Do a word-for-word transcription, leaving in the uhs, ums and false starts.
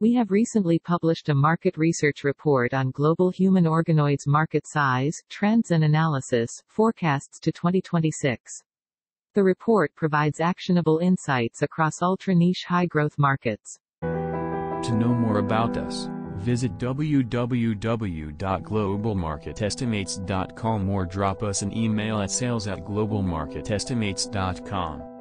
We have recently published a market research report on global human organoids market size, trends and analysis, forecasts to twenty twenty-six. The report provides actionable insights across ultra-niche high-growth markets. To know more about us, visit w w w dot global market estimates dot com or drop us an email at sales at global market estimates dot com.